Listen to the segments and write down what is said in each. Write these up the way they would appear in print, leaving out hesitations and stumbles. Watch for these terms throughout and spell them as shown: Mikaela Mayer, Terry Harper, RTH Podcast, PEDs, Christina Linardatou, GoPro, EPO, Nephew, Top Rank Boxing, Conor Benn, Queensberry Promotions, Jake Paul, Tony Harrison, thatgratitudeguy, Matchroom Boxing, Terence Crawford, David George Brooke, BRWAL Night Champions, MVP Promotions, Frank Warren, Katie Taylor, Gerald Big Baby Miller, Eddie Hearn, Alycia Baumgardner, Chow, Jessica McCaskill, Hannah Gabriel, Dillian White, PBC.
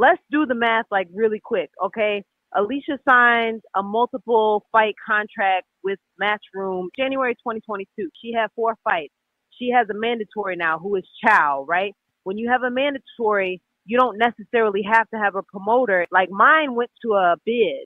let's do the math like really quick, okay? Alycia signed a multiple fight contract with Matchroom January 2022. She had 4 fights. She has a mandatory now, who is Chow, right? When you have a mandatory, you don't necessarily have to have a promoter. Like mine went to a bid.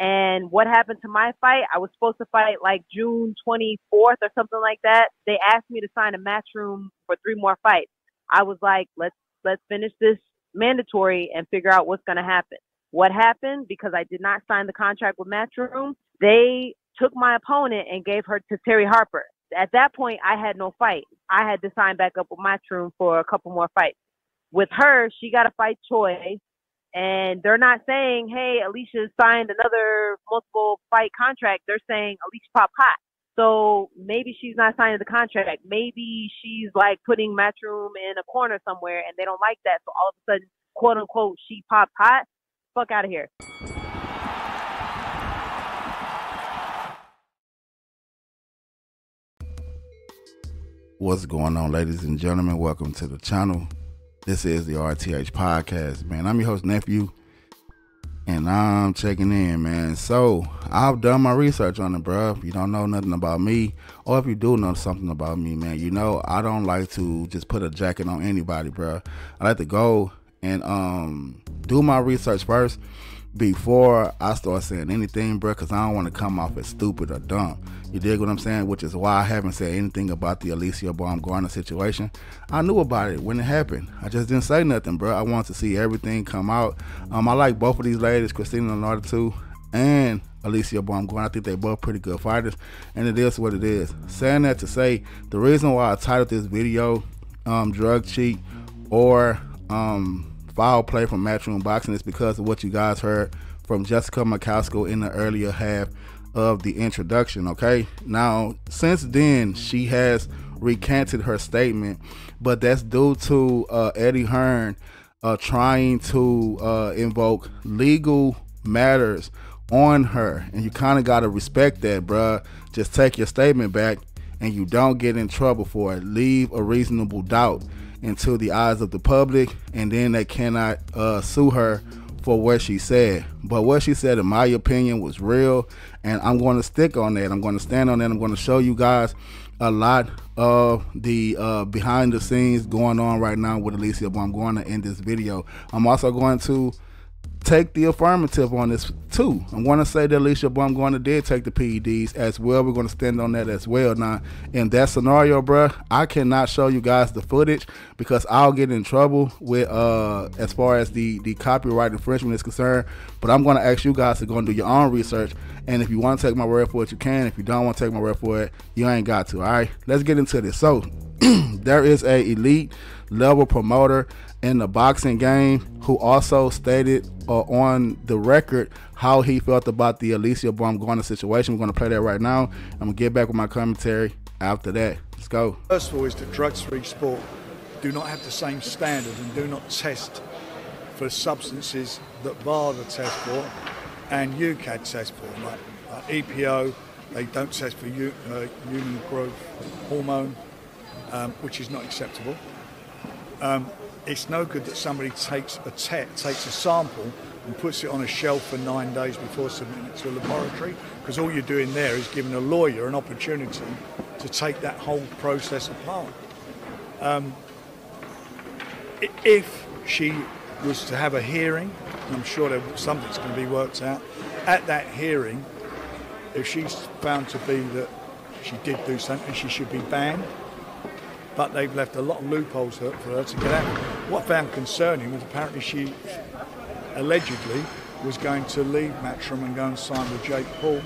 And what happened to my fight? I was supposed to fight like June 24th or something like that. They asked me to sign a Matchroom for 3 more fights. I was like, let's finish this mandatory and figure out what's going to happen. What happened? Because I did not sign the contract with Matchroom, they took my opponent and gave her to Terry Harper. At that point, I had no fight. I had to sign back up with Matchroom for a couple more fights. With her, she got to fight Choi. And they're not saying, hey, Alycia signed another multiple fight contract. They're saying Alycia pop hot. So maybe she's not signing the contract. Maybe she's like putting Matchroom in a corner somewhere and they don't like that. So all of a sudden, quote unquote, she popped hot. Fuck out of here. What's going on, ladies and gentlemen? Welcome to the channel. This is the RTH Podcast, man. I'm your host, Nephew, and I'm checking in, man. So, I've done my research on it, bro. If you don't know nothing about me, or if you do know something about me, man, you know I don't like to just put a jacket on anybody, bro. I like to go and do my research first before I start saying anything, bro, because I don't want to come off as stupid or dumb. You dig what I'm saying? Which is why I haven't said anything about the Alycia Baumgardner situation. I knew about it when it happened. I just didn't say nothing, bro. I wanted to see everything come out. I like both of these ladies, Christina Linardatou and Alycia Baumgardner. I think they both pretty good fighters, and it is what it is. Saying that to say, the reason why I titled this video Drug Cheat or Foul Play from Matchroom Boxing is because of what you guys heard from Jessica McCaskill in the earlier half of the introduction, okay? Now, since then, she has recanted her statement, but that's due to Eddie Hearn trying to invoke legal matters on her, and you kind of got to respect that, bruh. Just take your statement back, and you don't get in trouble for it. Leave a reasonable doubt into the eyes of the public, and then they cannot sue her for what she said. But what she said, in my opinion, was real, and I'm going to stick on that. I'm going to stand on that. I'm going to show you guys a lot of the behind the scenes going on right now with Alycia Baumgardner in this video. I'm also going to take the affirmative on this too. I'm going to say that Alycia Baumgardner did take the PEDs as well. We're going to stand on that as well. Now, in that scenario, bruh, I cannot show you guys the footage because I'll get in trouble with as far as the copyright infringement is concerned. But I'm going to ask you guys to go and do your own research, and if you want to take my word for it, you can. If you don't want to take my word for it, you ain't got to. All right, let's get into this. So there is a elite level promoter in the boxing game who also stated on the record how he felt about the Alycia Baumgardner situation. We're going to play that right now. I'm going to get back with my commentary after that. Let's go. First of all, it's the drug-free sport. Do not have the same standard and do not test for substances that VAR test for and UCAD test for, like EPO. They don't test for human growth hormone, which is not acceptable. It's no good that somebody takes a sample and puts it on a shelf for 9 days before submitting it to a laboratory, because all you're doing there is giving a lawyer an opportunity to take that whole process apart. If she was to have a hearing, and I'm sure something's going to be worked out, at that hearing, if she's found to be that she did do something, she should be banned. But they've left a lot of loopholes for her to get out. What I found concerning was apparently she allegedly was going to leave Matchroom and go and sign with Jake Paul.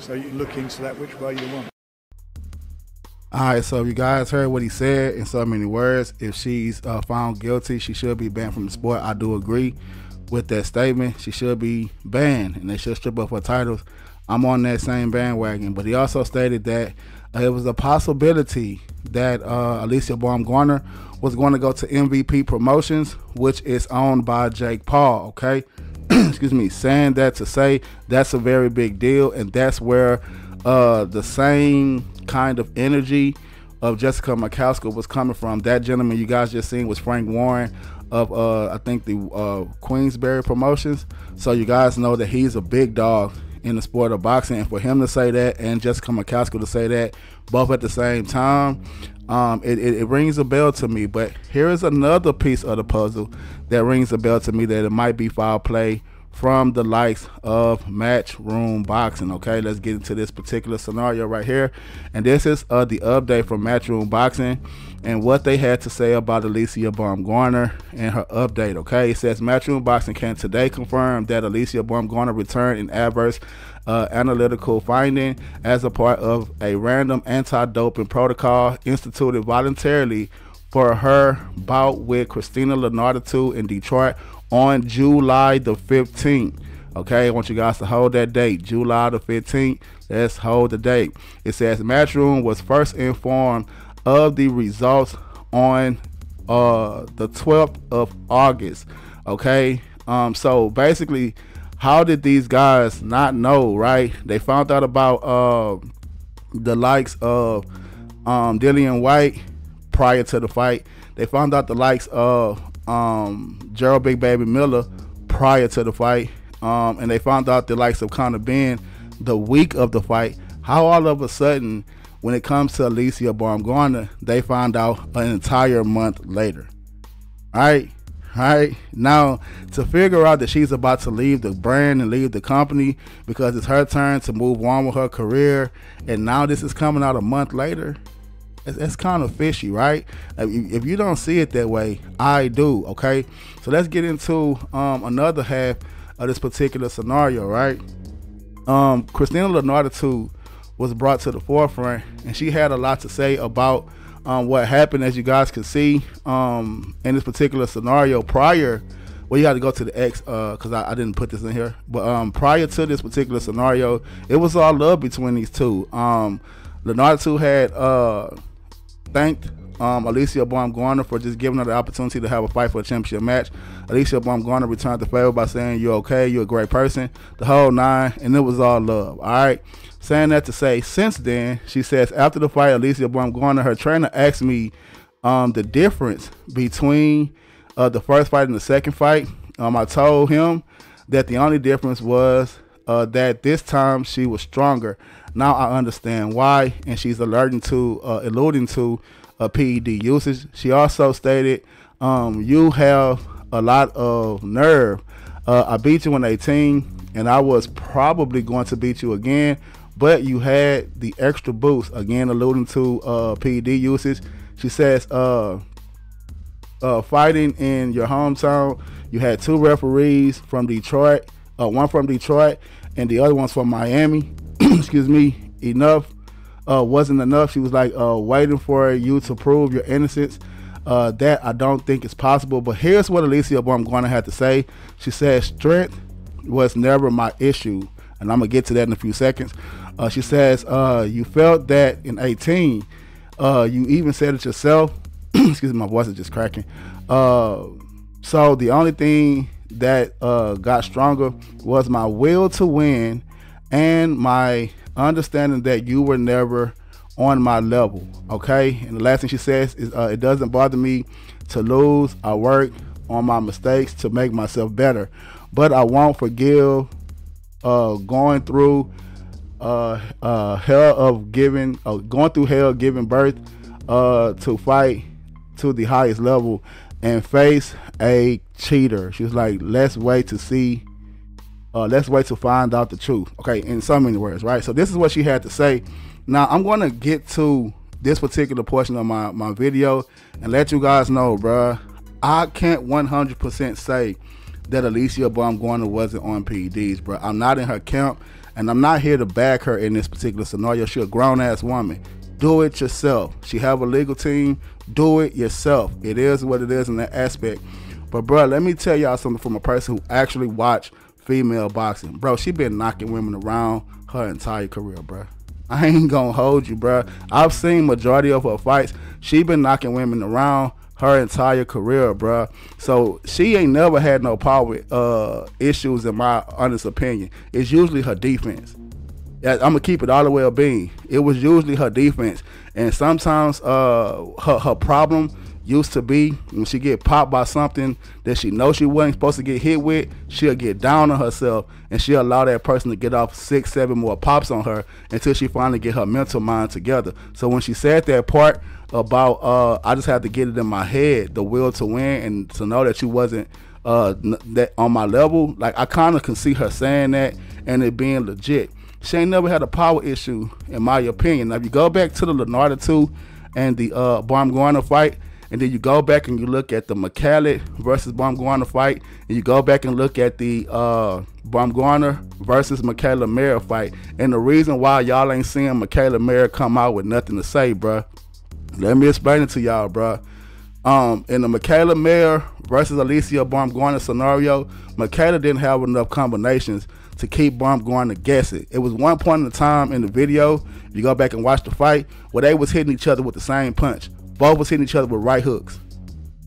So you look into that which way you want. All right, so you guys heard what he said in so many words. If she's found guilty, she should be banned from the sport. I do agree with that statement. She should be banned, and they should strip off her titles. I'm on that same bandwagon. But he also stated that it was a possibility that Alycia Baumgardner was going to go to MVP Promotions, which is owned by Jake Paul, okay? Excuse me. Saying that to say that's a very big deal, and that's where the same kind of energy of Jessica McCaskill was coming from. That gentleman you guys just seen was Frank Warren of I think the Queensberry Promotions. So you guys know that he's a big dog in the sport of boxing, and for him to say that and Jessica McCaskill to say that both at the same time, it rings a bell to me. But here is another piece of the puzzle that rings a bell to me, that it might be foul play from the likes of Matchroom Boxing. Okay, let's get into this particular scenario right here, and this is the update from Matchroom Boxing and what they had to say about Alycia Baumgardner and her update. Okay, it says Matchroom Boxing can today confirm that Alycia Baumgardner returned an adverse analytical finding as a part of a random anti-doping protocol instituted voluntarily for her bout with Christina Linardatou in Detroit on July the 15th. Okay, I want you guys to hold that date, July the 15th. Let's hold the date. It says Matchroom was first informed of the results on the 12th of August. Okay, so basically, how did these guys not know, right? They found out about the likes of Dillian White prior to the fight. They found out the likes of Gerald Big Baby Miller prior to the fight, and they found out the likes of Conor Benn the week of the fight. How all of a sudden, when it comes to Alycia Baumgardner, they find out an entire month later? All right, now to figure out that she's about to leave the brand and leave the company because it's her turn to move on with her career, and now this is coming out a month later, it's kind of fishy, right? If you don't see it that way, I do. Okay, so let's get into another half of this particular scenario, right? Christina Linardatou was brought to the forefront, and she had a lot to say about what happened, as you guys can see in this particular scenario prior. Well, you got to go to the X because I didn't put this in here, but prior to this particular scenario, it was all love between these two. Linardatou had thanked Alycia Baumgardner for just giving her the opportunity to have a fight for a championship match. Alycia Baumgardner returned the favor by saying, "You're okay, you're a great person," the whole nine, and it was all love. All right, saying that to say, since then, she says, after the fight, Alycia Baumgardner, her trainer, asked me the difference between the first fight and the second fight. I told him that the only difference was that this time she was stronger. Now I understand why, and she's alluding to PED usage. She also stated, "You have a lot of nerve. I beat you in 18, and I was probably going to beat you again, but you had the extra boost." Again, alluding to PED usage. She says, "Fighting in your hometown, you had two referees from Detroit, one from Detroit, and the other one's from Miami." Excuse me. Enough wasn't enough. She was like, waiting for you to prove your innocence. That I don't think is possible. But here's what Alycia Baumgardner had to say. She said, "Strength was never my issue," and I'm gonna get to that in a few seconds. She says, "You felt that in 18. You even said it yourself." Excuse me, my voice is just cracking. So the only thing that got stronger was my will to win and my understanding that you were never on my level." Okay, and the last thing she says is, "It doesn't bother me to lose. I work on my mistakes to make myself better, but I won't forgive going through hell giving birth to fight to the highest level and face a cheater." She was like, let's wait to find out the truth. Okay, in so many words, right? So this is what she had to say. Now I'm going to get to this particular portion of my video and let you guys know, bruh, I can't 100% say that Alycia Baumgardner wasn't on PEDs, bruh. I'm not in her camp, and I'm not here to back her in this particular scenario. She's a grown-ass woman. Do it yourself. She have a legal team. Do it yourself. It is what it is in that aspect. But, bruh, let me tell y'all something from a person who actually watched female boxing. Bro, she been knocking women around her entire career, bro. I ain't gonna hold you, bro. I've seen majority of her fights. She been knocking women around her entire career, bro. So she ain't never had no power issues, in my honest opinion. It's usually her defense. I'm going to keep it all the way up being. It was usually her defense. And sometimes her problem used to be when she get popped by something that she knows she wasn't supposed to get hit with, she'll get down on herself and she'll allow that person to get off 6, 7 more pops on her until she finally get her mental mind together. So when she said that part about I just have to get it in my head, the will to win and to know that you wasn't that on my level, like I kind of can see her saying that and it being legit. She ain't never had a power issue, in my opinion. Now, if you go back to the Linardatou and the Baumgardner fight, and then you go back and you look at the Mikaela versus Baumgardner fight, and you go back and look at the Baumgardner versus Mikaela Mayer fight, and the reason why y'all ain't seeing Mikaela Mayer come out with nothing to say, bruh, let me explain it to y'all, bruh. In the Mikaela Mayer versus Alycia Baumgardner scenario, Mikaela didn't have enough combinations to keep Baumgardner guessing. It was one point in the time in the video, if you go back and watch the fight, where they was hitting each other with the same punch. Both was hitting each other with right hooks.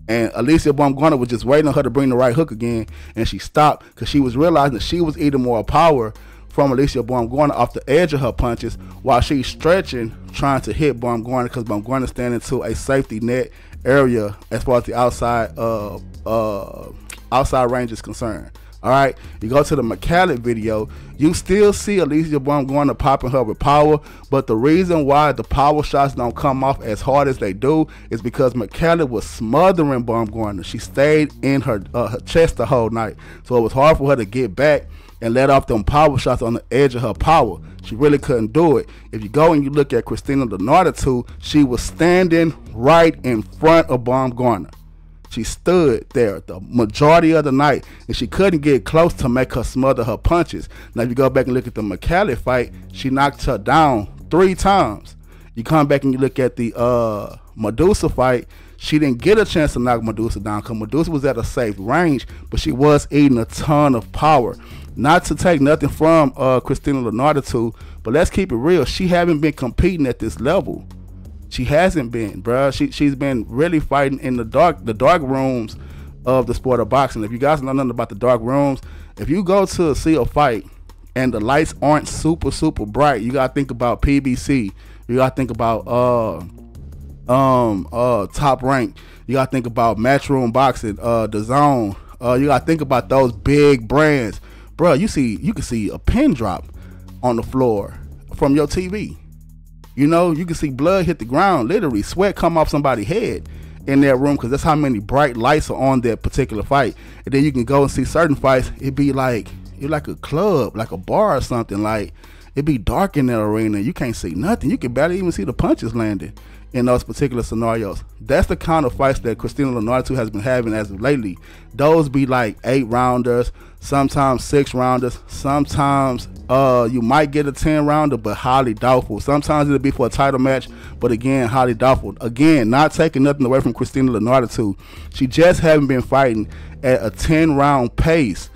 And Alycia Baumgardner was just waiting on her to bring the right hook again, and she stopped because she was realizing that she was eating more power from Alycia Baumgardner off the edge of her punches while she's stretching, trying to hit Baumgardner because Baumgardner standing to a safety net area as far as the outside range is concerned. All right, you go to the Mikaela video, you still see Alycia Baumgardner popping her with power, but the reason why the power shots don't come off as hard as they do is because Mikaela was smothering Baumgardner. She stayed in her chest the whole night, so it was hard for her to get back and let off them power shots on the edge of her power. She really couldn't do it. If you go and you look at Christina Linardatou, she was standing right in front of Baumgardner. She stood there the majority of the night, and she couldn't get close to make her smother her punches. Now, if you go back and look at the Mikaela fight, she knocked her down 3 times. You come back and you look at the Medusa fight, she didn't get a chance to knock Medusa down because Medusa was at a safe range, but she was eating a ton of power. Not to take nothing from Christina Linardatou, but let's keep it real. She haven't been competing at this level. She hasn't been, bruh. She's been really fighting in the dark rooms of the sport of boxing. If you guys know nothing about the dark rooms, if you go to see a fight and the lights aren't super, super bright, you gotta think about PBC. You gotta think about Top Rank. You gotta think about Matchroom Boxing, The Zone. You gotta think about those big brands, bruh. You can see a pin drop on the floor from your TV. You know, you can see blood hit the ground, literally sweat come off somebody's head in that room because that's how many bright lights are on that particular fight. And then you can go and see certain fights. It'd be like, you're like a club, like a bar or something. Like, it'd be dark in that arena. You can't see nothing. You can barely even see the punches landing in those particular scenarios. That's the kind of fights that Christina Linardatou has been having as of lately. Those be like 8-rounders, sometimes 6-rounders, sometimes you might get a 10-rounder, but highly doubtful. Sometimes it'll be for a title match, but again, highly doubtful. Again, not taking nothing away from Christina Linardatou. She just haven't been fighting at a 10-round pace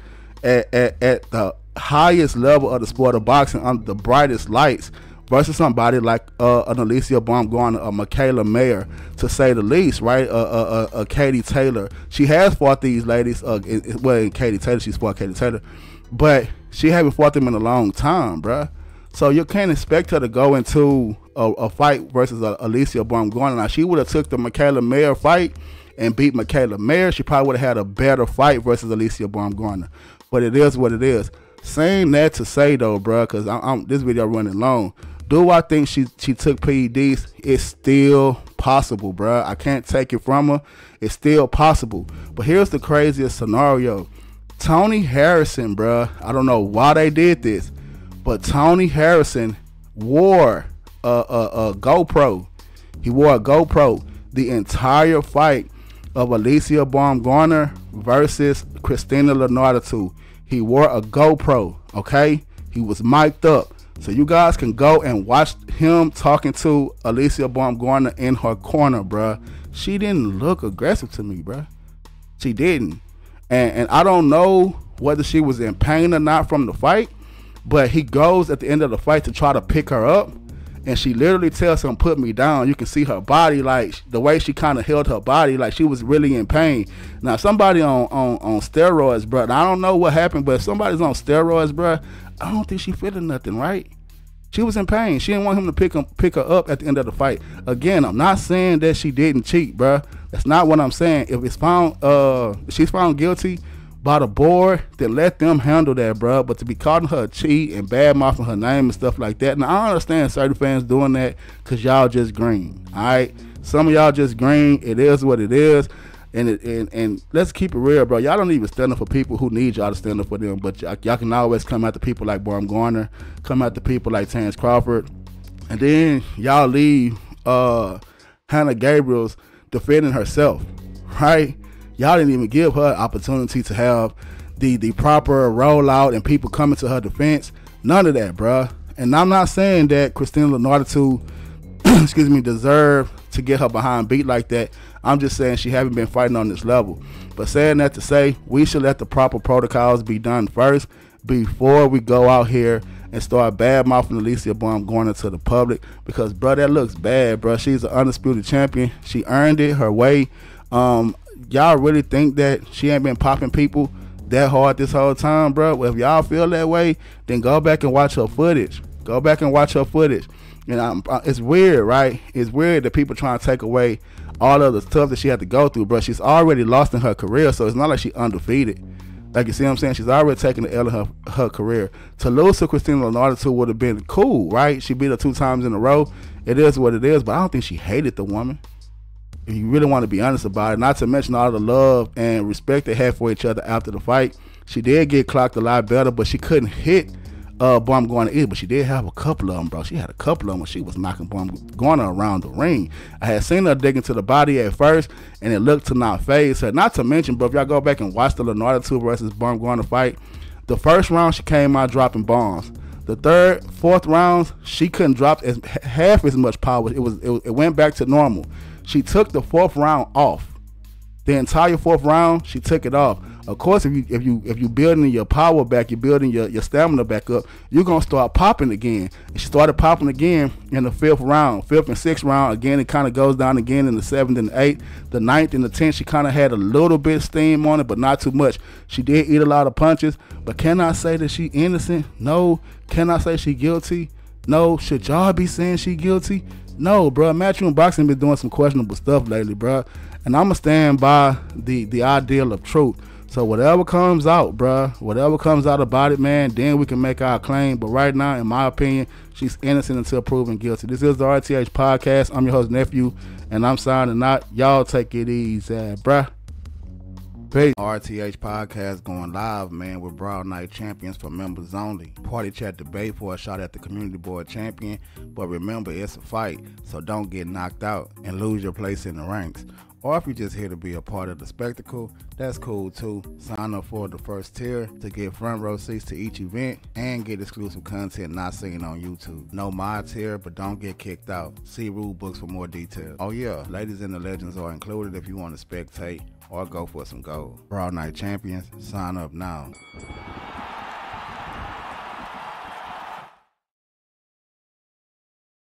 at the highest level of the sport of boxing under the brightest lights versus somebody like an Alycia Baumgardner, a Mikaela Mayer, to say the least, right? Katie Taylor. She has fought these ladies. She's fought Katie Taylor, but she haven't fought them in a long time, bruh. So you can't expect her to go into a fight versus Alycia Baumgardner. Now, she would have took the Mikaela Mayer fight and beat Mikaela Mayer. She probably would have had a better fight versus Alycia Baumgardner, but it is what it is. Saying that to say, though, bruh, because this video running long. Do I think she took PEDs? It's still possible, bruh. I can't take it from her. It's still possible. But here's the craziest scenario. Tony Harrison, bruh. I don't know why they did this, but Tony Harrison wore a GoPro. He wore a GoPro the entire fight of Alycia Baumgardner versus Christina Linardatou. He wore a GoPro, okay? He was mic'd up. So you guys can go and watch him talking to Alycia Baumgardner in her corner, bruh. She didn't look aggressive to me, bruh. She didn't. And I don't know whether she was in pain or not from the fight, but he goes at the end of the fight to try to pick her up, and she literally tells him, "Put me down." You can see her body, like the way she kind of held her body, like she was really in pain. Now, somebody on steroids, bruh, I don't know what happened, but if somebody's on steroids, bruh, I don't think she feeling nothing, right? She was in pain. She didn't want him to pick her up at the end of the fight. Again, I'm not saying that she didn't cheat, bruh. That's not what I'm saying. If it's found, she's found guilty by the board, then let them handle that, bruh. But to be calling her a cheat and bad-mouthing her name and stuff like that, and I understand certain fans doing that because y'all just green, all right? Some of y'all just green. It is what it is. And let's keep it real, bro. Y'all don't even stand up for people who need y'all to stand up for them. But y'all can always come after people like Baumgardner, come after people like Terence Crawford, and then y'all leave Hannah Gabriel's defending herself, right? Y'all didn't even give her opportunity to have the proper rollout and people coming to her defense. None of that, bro. And I'm not saying that Christina Linardatou, excuse me, deserve to get her behind beat like that. I'm just saying she haven't been fighting on this level. But saying that to say, we should let the proper protocols be done first before we go out here and start bad-mouthing Alycia Baumgardner to the public, because, bro, that looks bad, bro. She's an undisputed champion. She earned it her way. Y'all really think that she ain't been popping people that hard this whole time, bro? Well, if y'all feel that way, then go back and watch her footage. Go back and watch her footage. And it's weird, right? It's weird that people trying to take away all of the stuff that she had to go through, bro. She's already lost in her career, so it's not like she undefeated. Like, you see what I'm saying? She's already taken the L in her career. To lose to Christina Linardatou would have been cool, right? She beat her 2 times in a row. It is what it is, but I don't think she hated the woman, if you really want to be honest about it. Not to mention all the love and respect they had for each other after the fight. She did get clocked a lot better, but she couldn't hit Baumgardner either, but she did have a couple of them, bro. She had a couple of them when she was knocking Baumgardner around the ring. I had seen her dig into the body at first, and it looked to not phase her. Not to mention, bro, if y'all go back and watch the Linardatou versus Baumgardner fight, the first round she came out dropping bombs. The third, fourth rounds, she couldn't drop half as much power. It went back to normal. She took the 4th round off. The entire 4th round, she took it off. Of course, if you building your power back, you're building your stamina back up, you're gonna start popping again. And she started popping again in the 5th round, 5th and 6th round. Again, it kind of goes down again in the 7th and 8th, the 9th and the 10th. She kind of had a little bit of steam on it, but not too much. She did eat a lot of punches, but can I say that she innocent? No. Can I say she guilty? No. Should y'all be saying she guilty? No, bro. Matchroom Boxing been doing some questionable stuff lately, bro. And I'ma stand by the ideal of truth. So whatever comes out, bruh, whatever comes out about it, man, then we can make our claim. But right now, in my opinion, she's innocent until proven guilty. This is the RTH Podcast. I'm your host, Nephew, and I'm signing out. Y'all take it easy, bruh. Peace. RTH Podcast going live, man, with BRWAL Night Champions for members only. Party chat debate for a shot at the community board champion. But remember, it's a fight, so don't get knocked out and lose your place in the ranks. Or if you're just here to be a part of the spectacle, that's cool too. Sign up for the first tier to get front row seats to each event and get exclusive content not seen on YouTube. No mod tier, but don't get kicked out. See rule books for more details. Oh yeah, ladies and the legends are included if you want to spectate or go for some gold. BRWAL Night Champions, sign up now.